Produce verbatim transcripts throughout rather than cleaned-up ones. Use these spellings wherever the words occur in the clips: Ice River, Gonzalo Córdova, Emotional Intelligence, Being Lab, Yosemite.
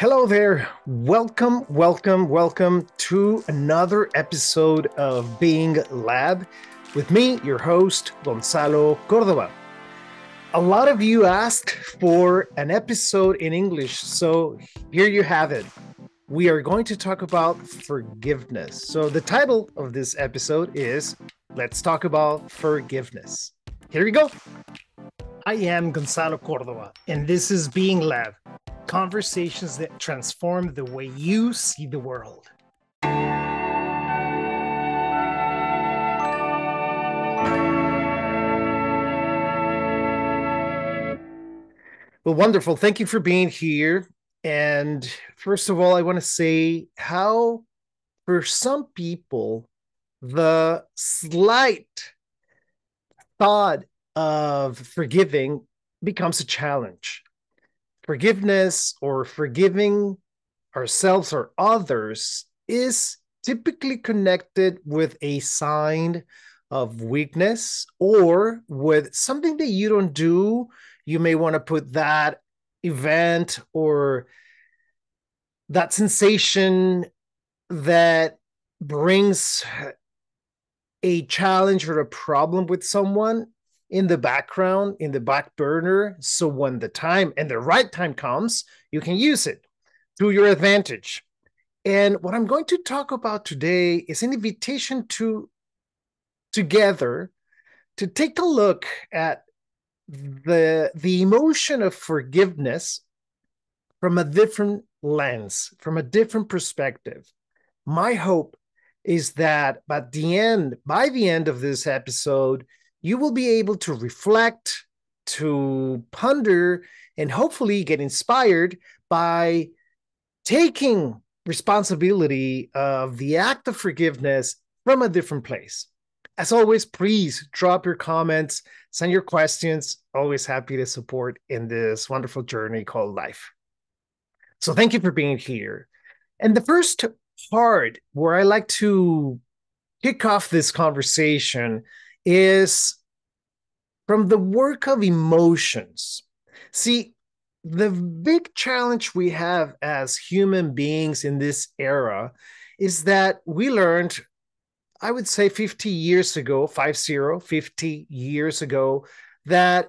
Hello there. Welcome, welcome, welcome to another episode of Being Lab with me, your host, Gonzalo Córdova. A lot of you asked for an episode in English, so here you have it. We are going to talk about forgiveness. So the title of this episode is Let's Talk About Forgiveness. Here we go. I am Gonzalo Córdova, and this is Being Lab. Conversations that transform the way you see the world. Well, wonderful. Thank you for being here. And first of all, I want to say how, for some people, the slight thought of forgiving becomes a challenge. Forgiveness or forgiving ourselves or others is typically connected with a sign of weakness or with something that you don't do. You may want to put that event or that sensation that brings a challenge or a problem with someone in the background, in the back burner, so when the time and the right time comes, you can use it to your advantage. And what I'm going to talk about today is an invitation to together to take a look at the, the emotion of forgiveness from a different lens, from a different perspective. My hope is that by the end, by the end of this episode, you will be able to reflect, to ponder, and hopefully get inspired by taking responsibility of the act of forgiveness from a different place. As always, please drop your comments, send your questions. Always happy to support in this wonderful journey called life. So thank you for being here. And the first part where I like to kick off this conversation is from the work of emotions. See, the big challenge we have as human beings in this era is that we learned, I would say fifty years ago, five zero, fifty years ago, that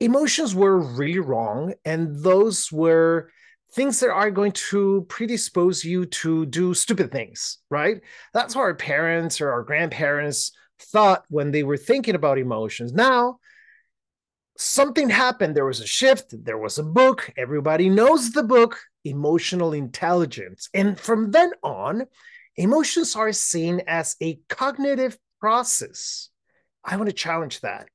emotions were really wrong, and those were things that are going to predispose you to do stupid things, right? That's what our parents or our grandparents thought when they were thinking about emotions. Now, something happened. There was a shift. There was a book. Everybody knows the book, Emotional Intelligence. And from then on, emotions are seen as a cognitive process. I want to challenge that.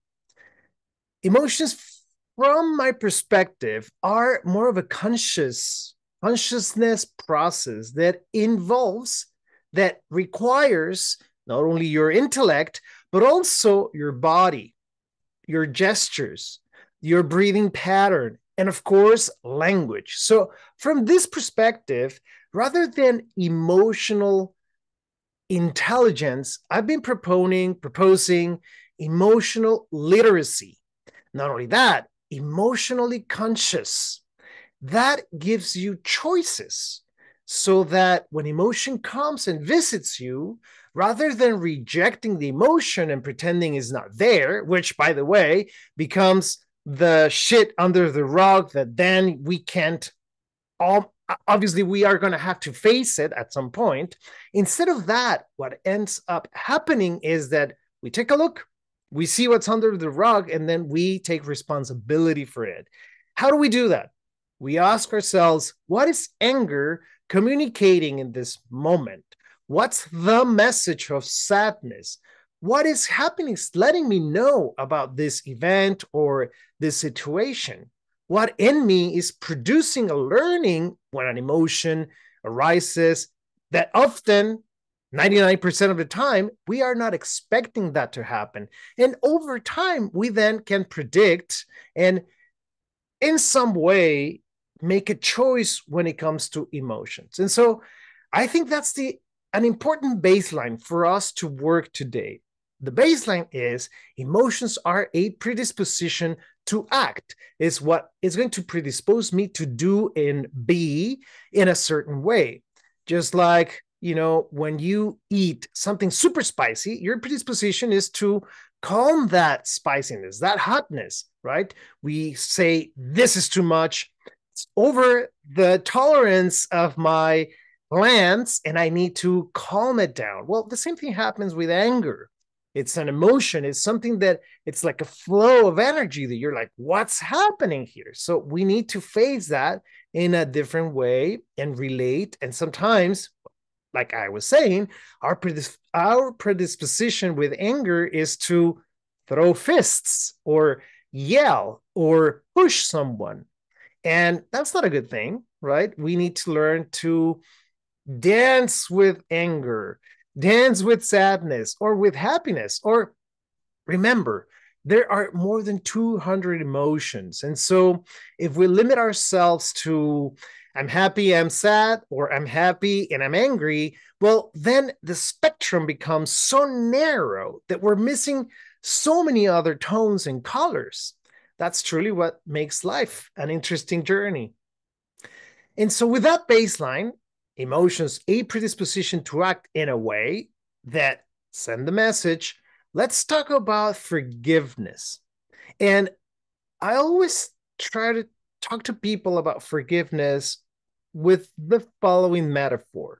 Emotions, from my perspective, are more of a conscious consciousness process that involves, that requires not only your intellect, but also your body, your gestures, your breathing pattern, and of course, language. So from this perspective, rather than emotional intelligence, I've been proponing, proposing emotional literacy. Not only that, emotionally conscious. That gives you choices so that when emotion comes and visits you, rather than rejecting the emotion and pretending it's not there, which, by the way, becomes the shit under the rug that then we can't, all, obviously we are going to have to face it at some point. Instead of that, what ends up happening is that we take a look, we see what's under the rug, and then we take responsibility for it. How do we do that? We ask ourselves, what is anger communicating in this moment? What's the message of sadness? What is happening is letting me know about this event or this situation? What in me is producing a learning when an emotion arises that often, ninety-nine percent of the time, we are not expecting that to happen. And over time, we then can predict and in some way make a choice when it comes to emotions. And so I think that's the an important baseline for us to work today. The baseline is emotions are a predisposition to act, is what is going to predispose me to do and be in a certain way. Just like, you know, when you eat something super spicy, your predisposition is to calm that spiciness, that hotness, right? We say, this is too much. It's over the tolerance of my glands, and I need to calm it down. Well, the same thing happens with anger. It's an emotion. It's something that it's like a flow of energy that you're like, what's happening here? So we need to face that in a different way and relate. And sometimes, like I was saying, our predisp- our predisposition with anger is to throw fists or yell or push someone. And that's not a good thing, right? We need to learn to dance with anger, dance with sadness, or with happiness. Or remember, there are more than two hundred emotions. And so if we limit ourselves to I'm happy, I'm sad, or I'm happy and I'm angry, well, then the spectrum becomes so narrow that we're missing so many other tones and colors. That's truly what makes life an interesting journey. And so with that baseline, emotions, a predisposition to act in a way that send the message, let's talk about forgiveness. And I always try to talk to people about forgiveness with the following metaphor.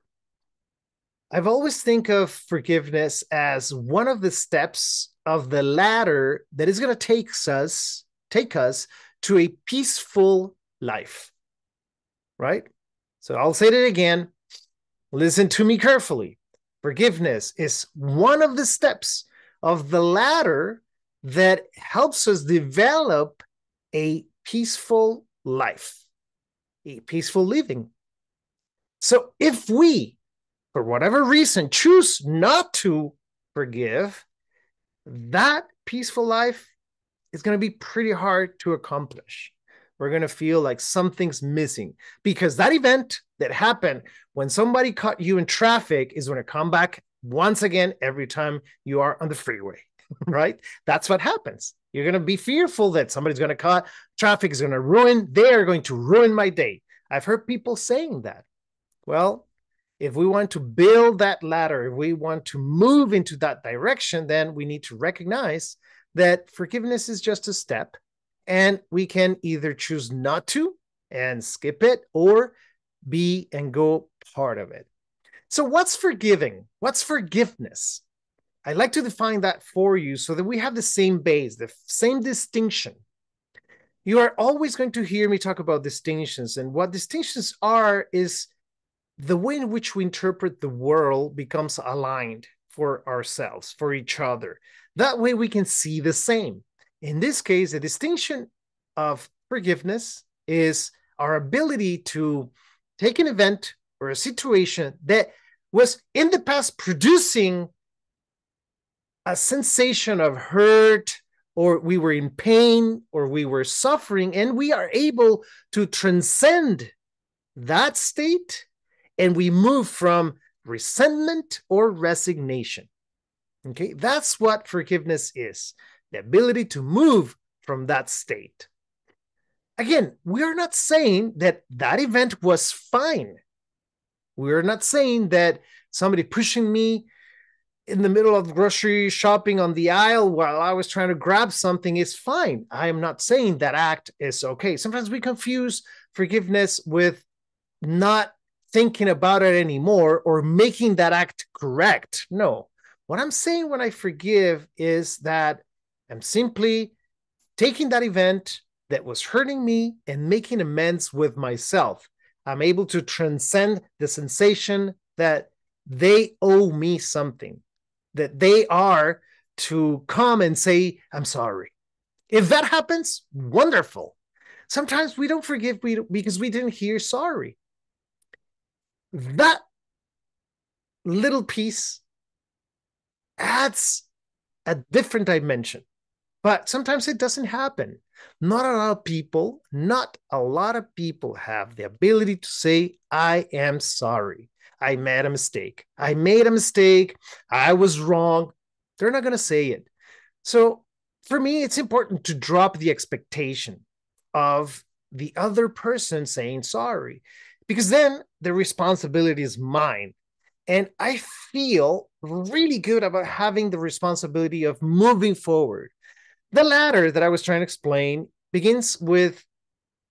I've always think of forgiveness as one of the steps of the ladder that is going to take us, take us to a peaceful life, right? So I'll say that again. Listen to me carefully. Forgiveness is one of the steps of the ladder that helps us develop a peaceful life, a peaceful living. So if we, for whatever reason, choose not to forgive, that peaceful life is going to be pretty hard to accomplish. We're going to feel like something's missing, because that event that happened when somebody caught you in traffic is going to come back once again every time you are on the freeway, right? That's what happens. You're going to be fearful that somebody's going to caught, traffic is going to ruin, they're going to ruin my day. I've heard people saying that. Well, if we want to build that ladder, if we want to move into that direction, then we need to recognize that forgiveness is just a step. And we can either choose not to and skip it, or be and go part of it. So what's forgiving? What's forgiveness? I'd like to define that for you so that we have the same base, the same distinction. You are always going to hear me talk about distinctions. And what distinctions are is the way in which we interpret the world becomes aligned for ourselves, for each other. That way we can see the same. In this case, the distinction of forgiveness is our ability to take an event or a situation that was in the past producing a sensation of hurt, or we were in pain, or we were suffering, and we are able to transcend that state, and we move from resentment or resignation. Okay, that's what forgiveness is. The ability to move from that state. Again, we are not saying that that event was fine. We are not saying that somebody pushing me in the middle of grocery shopping on the aisle while I was trying to grab something is fine. I am not saying that act is okay. Sometimes we confuse forgiveness with not thinking about it anymore or making that act correct. No. What I'm saying when I forgive is that I'm simply taking that event that was hurting me and making amends with myself. I'm able to transcend the sensation that they owe me something, that they are to come and say, I'm sorry. If that happens, wonderful. Sometimes we don't forgive because we didn't hear sorry. That little piece adds a different dimension. But sometimes it doesn't happen. Not a lot of people, not a lot of people have the ability to say, I am sorry. I made a mistake. I made a mistake. I was wrong. They're not going to say it. So for me, it's important to drop the expectation of the other person saying sorry, because then the responsibility is mine. And I feel really good about having the responsibility of moving forward. The ladder that I was trying to explain begins with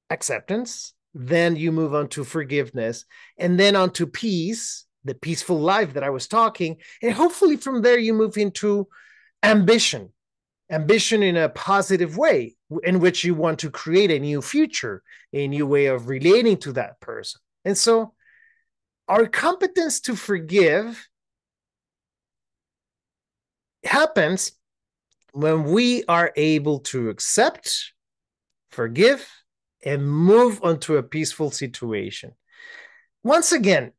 acceptance, then you move on to forgiveness, and then on to peace, the peaceful life that I was talking. And hopefully from there, you move into ambition, ambition in a positive way, in which you want to create a new future, a new way of relating to that person. And so our competence to forgive happens when we are able to accept, forgive, and move on to a peaceful situation. Once again,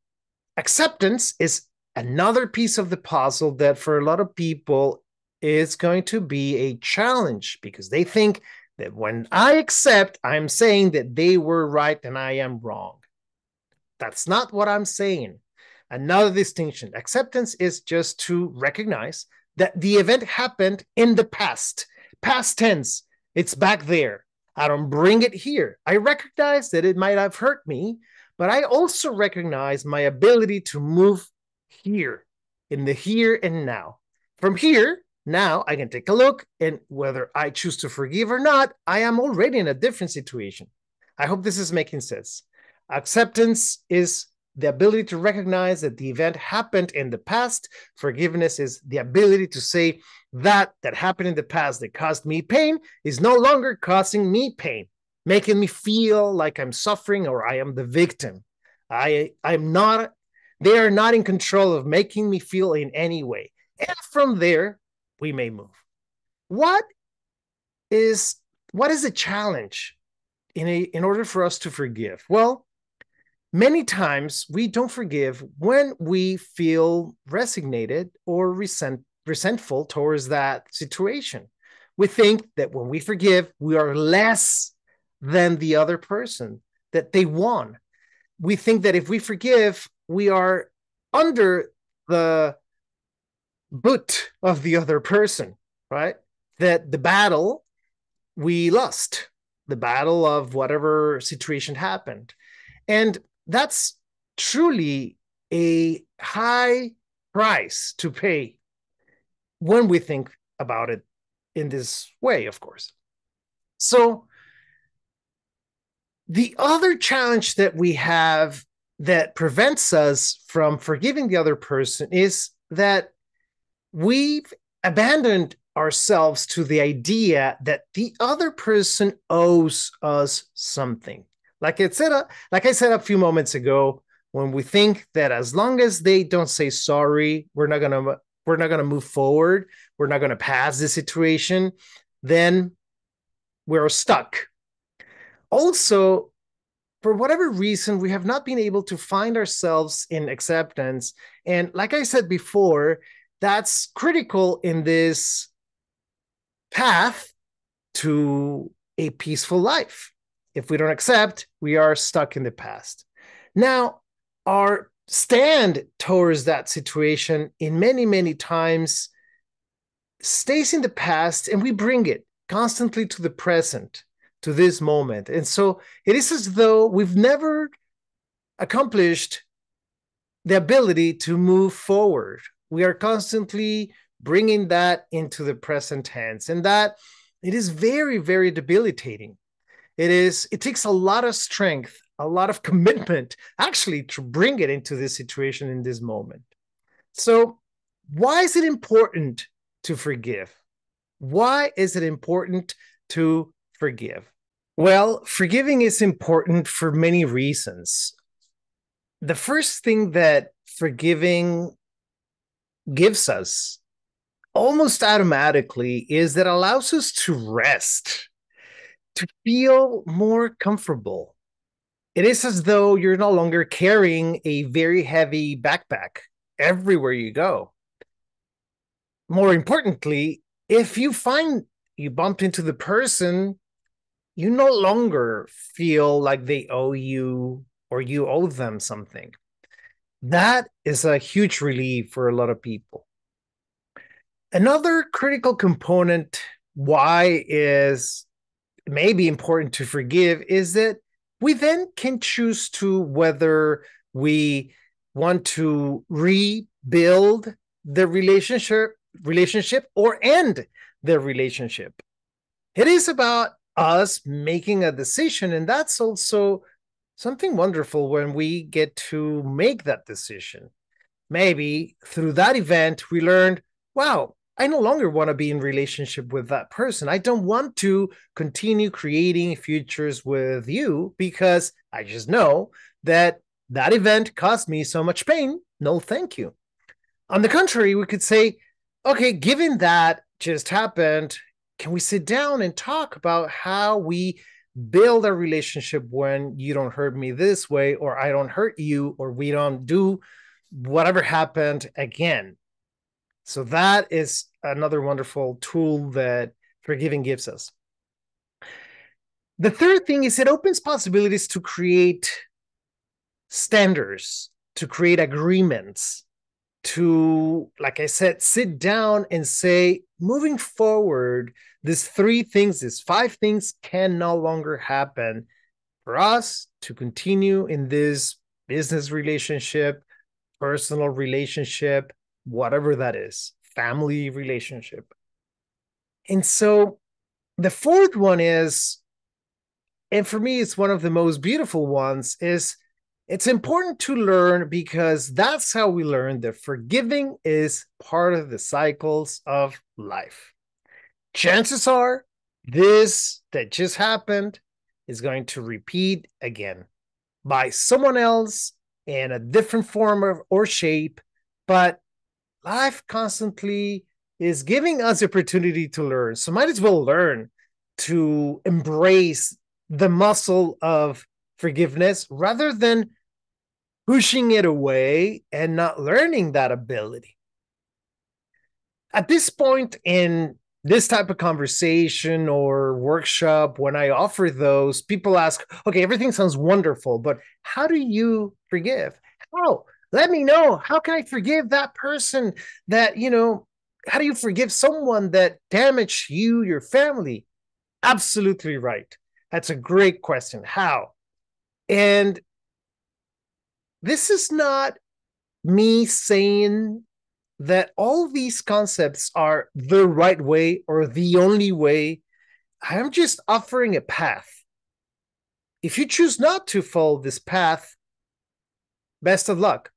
acceptance is another piece of the puzzle that for a lot of people is going to be a challenge, because they think that when I accept, I'm saying that they were right and I am wrong. That's not what I'm saying. Another distinction. Acceptance is just to recognize that the event happened in the past. Past tense. It's back there. I don't bring it here. I recognize that it might have hurt me, but I also recognize my ability to move here, in the here and now. From here, now I can take a look, and whether I choose to forgive or not, I am already in a different situation. I hope this is making sense. Acceptance is the ability to recognize that the event happened in the past. Forgiveness is the ability to say that that happened in the past that caused me pain is no longer causing me pain, making me feel like I'm suffering or I am the victim. I, I'm not, they are not in control of making me feel in any way. And from there, we may move. What is, what is the challenge in, a, in order for us to forgive? Well, many times we don't forgive when we feel resignated or resent, resentful towards that situation. We think that when we forgive, we are less than the other person, that they won. We think that if we forgive, we are under the boot of the other person, right? That the battle we lost, the battle of whatever situation happened. And that's truly a high price to pay when we think about it in this way, of course. So the other challenge that we have that prevents us from forgiving the other person is that we've abandoned ourselves to the idea that the other person owes us something. Like it said, like I said a few moments ago, when we think that as long as they don't say sorry, we're not gonna we're not gonna move forward, we're not gonna pass the situation, then we're stuck. Also, for whatever reason, we have not been able to find ourselves in acceptance, and like I said before, that's critical in this path to a peaceful life. If we don't accept, we are stuck in the past. Now, our stand towards that situation in many, many times stays in the past, and we bring it constantly to the present, to this moment. And so it is as though we've never accomplished the ability to move forward. We are constantly bringing that into the present tense, and that it is very, very debilitating. It is, it takes a lot of strength, a lot of commitment, actually, to bring it into this situation in this moment. So why is it important to forgive? Why is it important to forgive? Well, forgiving is important for many reasons. The first thing that forgiving gives us almost automatically is that allows us to rest, to feel more comfortable. It is as though you're no longer carrying a very heavy backpack everywhere you go. More importantly, if you find you bumped into the person, you no longer feel like they owe you or you owe them something. That is a huge relief for a lot of people. Another critical component why is maybe important to forgive is that we then can choose to whether we want to rebuild the relationship relationship or end the relationship. It is about us making a decision, and that's also something wonderful when we get to make that decision. Maybe through that event, we learned, wow, I no longer want to be in relationship with that person. I don't want to continue creating futures with you because I just know that that event caused me so much pain. No, thank you. On the contrary, we could say, okay, given that just happened, can we sit down and talk about how we build a relationship when you don't hurt me this way, or I don't hurt you, or we don't do whatever happened again? So that is another wonderful tool that forgiving gives us. The third thing is it opens possibilities to create standards, to create agreements, to, like I said, sit down and say, moving forward, these three things, these five things can no longer happen for us to continue in this business relationship, personal relationship, whatever that is, family relationship. And so the fourth one is, and for me, it's one of the most beautiful ones, is it's important to learn because that's how we learn that forgiving is part of the cycles of life. Chances are this that just happened is going to repeat again by someone else in a different form of, or shape, but life constantly is giving us the opportunity to learn. So might as well learn to embrace the muscle of forgiveness rather than pushing it away and not learning that ability. At this point in this type of conversation or workshop, when I offer those, people ask, okay, everything sounds wonderful, but how do you forgive? How? Let me know. How can I forgive that person that, you know, how do you forgive someone that damaged you, your family? Absolutely right. That's a great question. How? And this is not me saying that all these concepts are the right way or the only way. I'm just offering a path. If you choose not to follow this path, best of luck.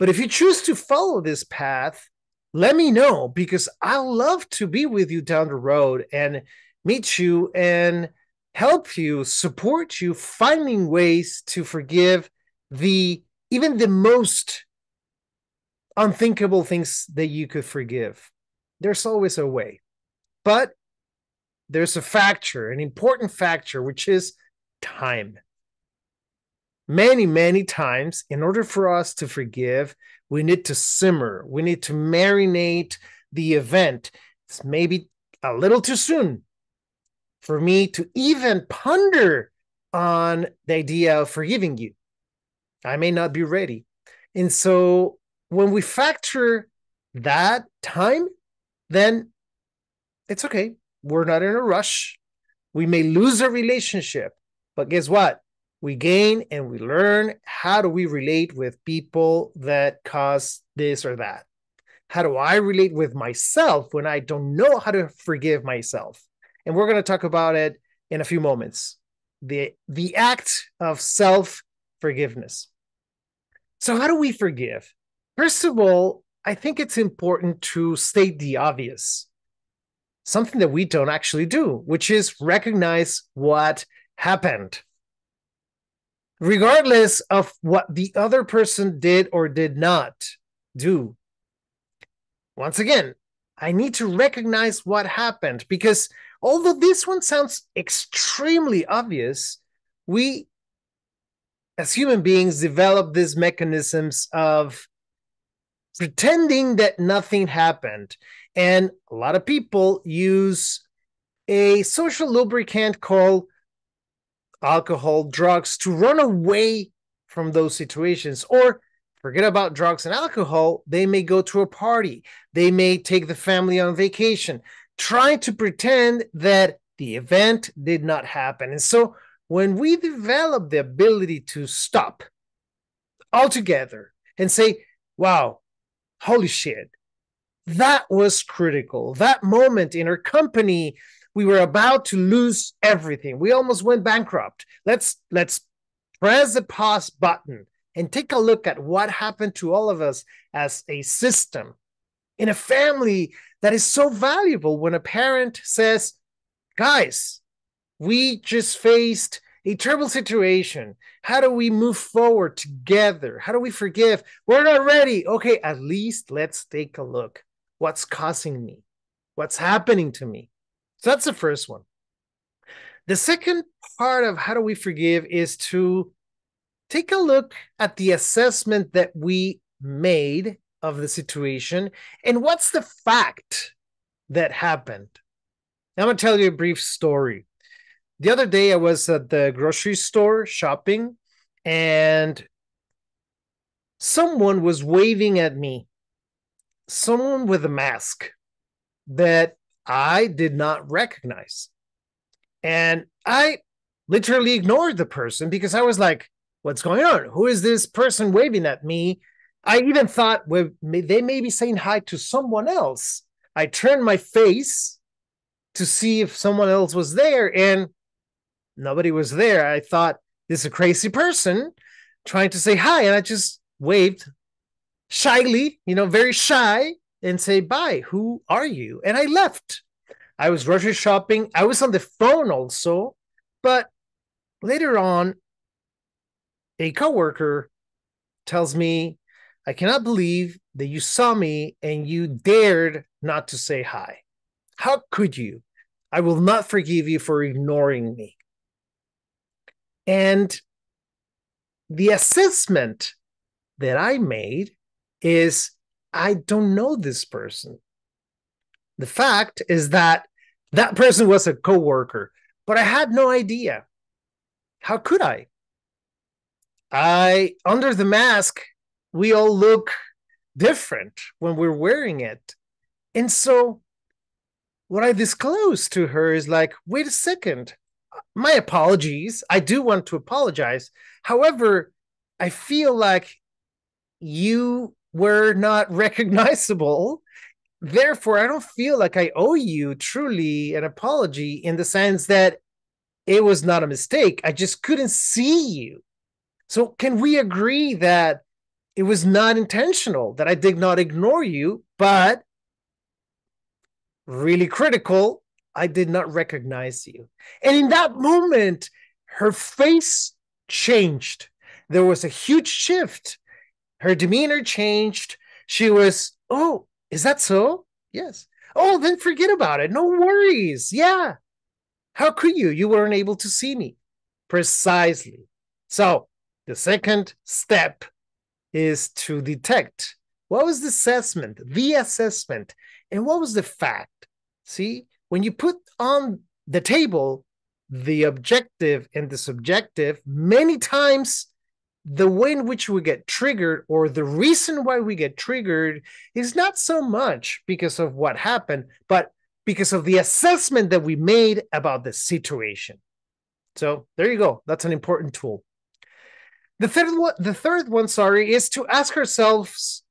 But if you choose to follow this path, let me know, because I love to be with you down the road and meet you and help you, support you, finding ways to forgive the even the most unthinkable things that you could forgive. There's always a way. But there's a factor, an important factor, which is time. Many, many times, in order for us to forgive, we need to simmer. We need to marinate the event. It's maybe a little too soon for me to even ponder on the idea of forgiving you. I may not be ready. And so when we factor that time, then it's okay. We're not in a rush. We may lose a relationship, but guess what? We gain and we learn. How do we relate with people that cause this or that? How do I relate with myself when I don't know how to forgive myself? And we're going to talk about it in a few moments. The, the act of self-forgiveness. So how do we forgive? First of all, I think it's important to state the obvious. Something that we don't actually do, which is recognize what happened. Regardless of what the other person did or did not do. Once again, I need to recognize what happened, because although this one sounds extremely obvious, we as human beings develop these mechanisms of pretending that nothing happened. And a lot of people use a social lubricant called alcohol, drugs, to run away from those situations, or forget about drugs and alcohol. They may go to a party. They may take the family on vacation trying to pretend that the event did not happen. And so when we develop the ability to stop altogether and say, wow, holy shit, that was critical. That moment in our company, we were about to lose everything. We almost went bankrupt. Let's, let's press the pause button and take a look at what happened to all of us as a system. In a family, that is so valuable when a parent says, guys, we just faced a terrible situation. How do we move forward together? How do we forgive? We're not ready. Okay, at least let's take a look. What's causing me? What's happening to me? So that's the first one. The second part of how do we forgive is to take a look at the assessment that we made of the situation and what's the fact that happened. I'm going to tell you a brief story. The other day I was at the grocery store shopping and someone was waving at me, someone with a mask that I did not recognize. And I literally ignored the person because I was like, what's going on? Who is this person waving at me? I even thought, well, they may be saying hi to someone else. I turned my face to see if someone else was there, and nobody was there. I thought, this is a crazy person trying to say hi, and I just waved shyly, you know, very shy, and say, bye, who are you? And I left. I was grocery shopping. I was on the phone also, but later on, a coworker tells me, I cannot believe that you saw me and you dared not to say hi. How could you? I will not forgive you for ignoring me. And the assessment that I made is, I don't know this person. The fact is that that person was a coworker, but I had no idea. How could I? I, under the mask, we all look different when we're wearing it. And so what I disclosed to her is like, wait a second, my apologies. I do want to apologize. However, I feel like you were not recognizable. Therefore, I don't feel like I owe you truly an apology in the sense that it was not a mistake. I just couldn't see you. So can we agree that it was not intentional, that I did not ignore you, but really critical, I did not recognize you. And in that moment, her face changed. There was a huge shift. Her demeanor changed. She was, oh, is that so? Yes. Oh, then forget about it. No worries. Yeah. How could you? You weren't able to see me. Precisely. So the second step is to detect what was the assessment, the assessment, and what was the fact. See, when you put on the table the objective and the subjective, many times the way in which we get triggered or the reason why we get triggered is not so much because of what happened, but because of the assessment that we made about the situation. So there you go. That's an important tool. The third one, the third one, sorry, is to ask ourselves,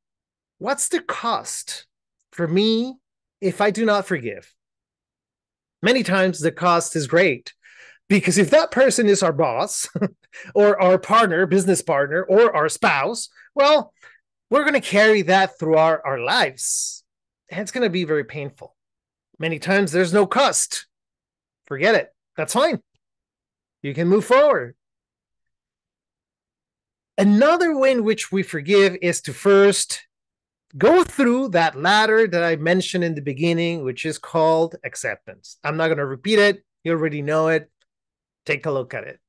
what's the cost for me if I do not forgive? Many times the cost is great, because if that person is our boss or our partner, business partner, or our spouse, well, we're going to carry that through our, our lives, and it's going to be very painful. Many times there's no cost. Forget it. That's fine. You can move forward. Another way in which we forgive is to first go through that ladder that I mentioned in the beginning, which is called acceptance. I'm not going to repeat it. You already know it. Take a look at it.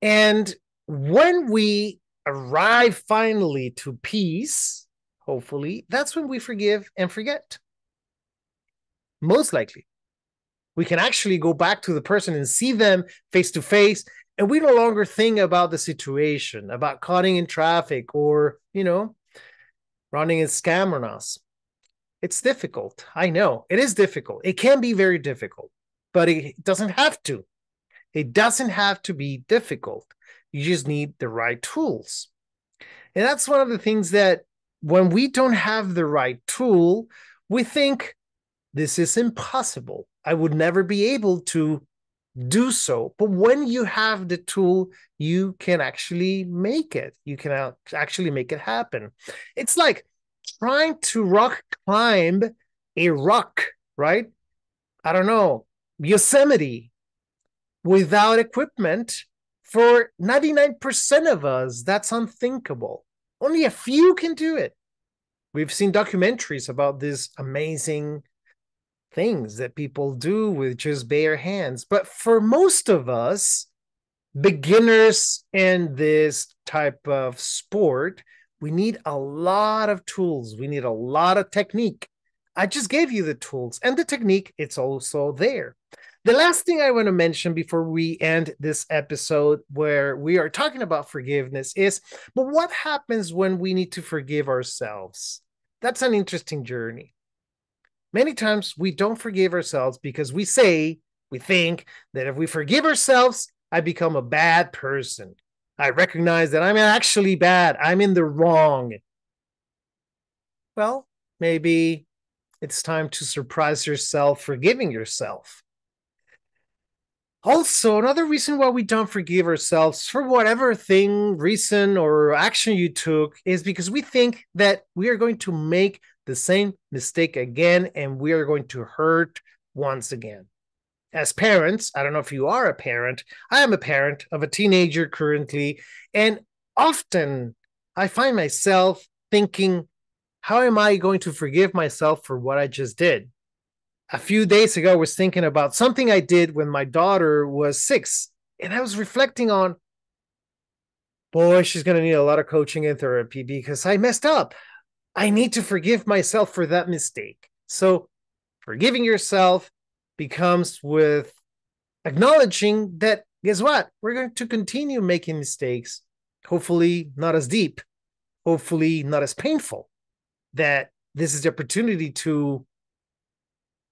And when we arrive finally to peace, hopefully, that's when we forgive and forget. Most likely. We can actually go back to the person and see them face to face. And we no longer think about the situation, about cutting in traffic or, you know, running a scam on us. It's difficult. I know it is difficult. It can be very difficult, but it doesn't have to. It doesn't have to be difficult. You just need the right tools. And that's one of the things that when we don't have the right tool, we think this is impossible. I would never be able to do so. But when you have the tool, you can actually make it. You can actually make it happen. It's like trying to rock climb a rock, right? I don't know, Yosemite, without equipment. For ninety-nine percent of us, that's unthinkable. Only a few can do it. We've seen documentaries about these amazing things that people do with just bare hands. But for most of us, beginners in this type of sport, we need a lot of tools. We need a lot of technique. I just gave you the tools and the technique, it's also there. The last thing I want to mention before we end this episode where we are talking about forgiveness is, but what happens when we need to forgive ourselves? That's an interesting journey. Many times we don't forgive ourselves because we say, we think that if we forgive ourselves, I become a bad person. I recognize that I'm actually bad. I'm in the wrong. Well, maybe it's time to surprise yourself forgiving yourself. Also, another reason why we don't forgive ourselves for whatever thing, reason, or action you took is because we think that we are going to make the same mistake again and we are going to hurt once again. As parents, I don't know if you are a parent, I am a parent of a teenager currently, and often I find myself thinking, how am I going to forgive myself for what I just did? A few days ago, I was thinking about something I did when my daughter was six, and I was reflecting on, boy, she's going to need a lot of coaching and therapy because I messed up. I need to forgive myself for that mistake. So forgiving yourself becomes with acknowledging that, guess what? We're going to continue making mistakes, hopefully not as deep, hopefully not as painful, that this is the opportunity to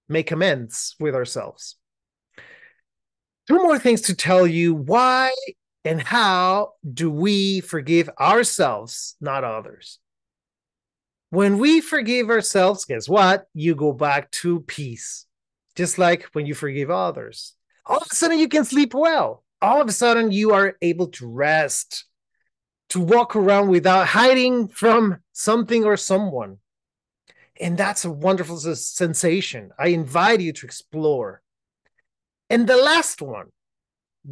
make amends with ourselves. Two more things to tell you. Why and how do we forgive ourselves, not others? When we forgive ourselves, guess what? You go back to peace. Just like when you forgive others. All of a sudden you can sleep well. All of a sudden you are able to rest, to walk around without hiding from something or someone. And that's a wonderful sensation. I invite you to explore. And the last one,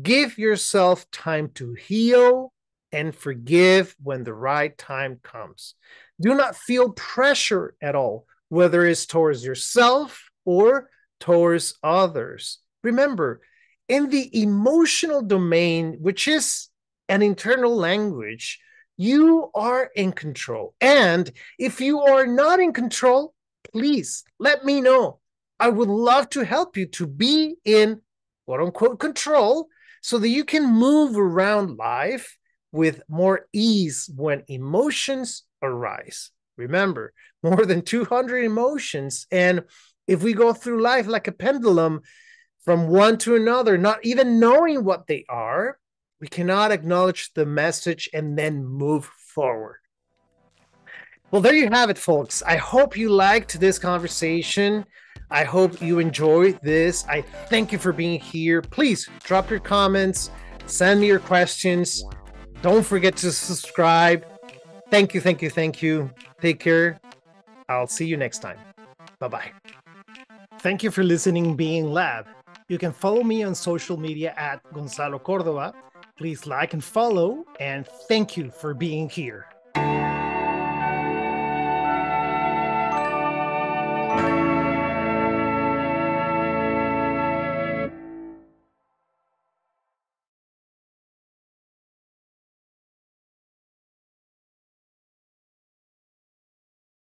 give yourself time to heal and forgive when the right time comes. Do not feel pressure at all, whether it's towards yourself or towards others. Remember, in the emotional domain, which is an internal language, you are in control. And if you are not in control, please let me know. I would love to help you to be in quote unquote control so that you can move around life with more ease when emotions arise. Remember, more than two hundred emotions. And if we go through life like a pendulum from one to another, not even knowing what they are, we cannot acknowledge the message and then move forward. Well, there you have it, folks. I hope you liked this conversation. I hope you enjoyed this. I thank you for being here. Please drop your comments, send me your questions. Don't forget to subscribe. Thank you, thank you, thank you. Take care. I'll see you next time. Bye-bye. Thank you for listening, Being Lab. You can follow me on social media at Gonzalo Córdova. Please like and follow, and thank you for being here.